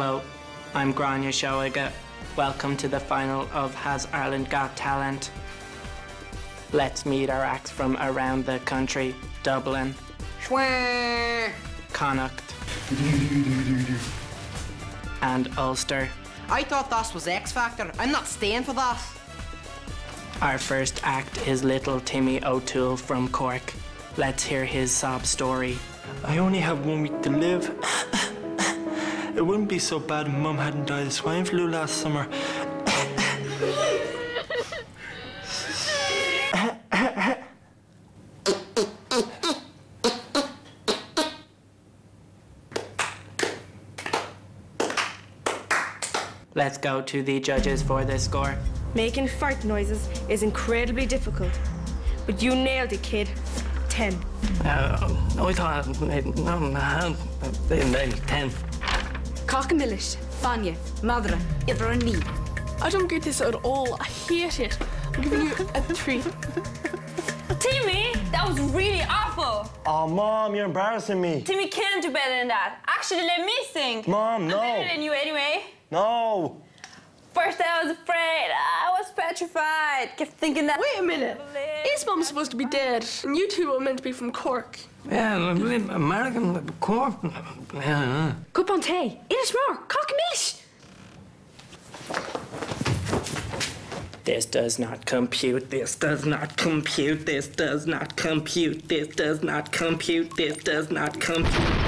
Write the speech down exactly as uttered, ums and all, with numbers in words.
Hello, I'm Gráinne Seoige. Welcome to the final of Has Ireland Got Talent. Let's meet our acts from around the country. Dublin. Schwang. Connacht. And Ulster. I thought that was X Factor. I'm not staying for that. Our first act is little Timmy O'Toole from Cork. Let's hear his sob story. I only have one week to live. It wouldn't be so bad if Mum hadn't died of swine flu last summer. Let's go to the judges for this score. Making fart noises is incredibly difficult, but you nailed it, kid. ten. Uh, I thought I no, no, ten. Cockmillish, Fanya, Madra, Ibrani. I don't get this at all. I hate it. I'm giving you a three. Timmy, that was really awful. Oh, Mom, you're embarrassing me. Timmy can do better than that. Actually, let me sing. Mom, no. I'm better than you anyway. No. First, I was afraid. I was petrified. Kept thinking that. Wait a minute. His mom's supposed to be dead, and you two are meant to be from Cork. Yeah, American Cork. Couponte, Inishmore, Cockmillish. This does not compute. This does not compute. This does not compute. This does not compute. This does not compute.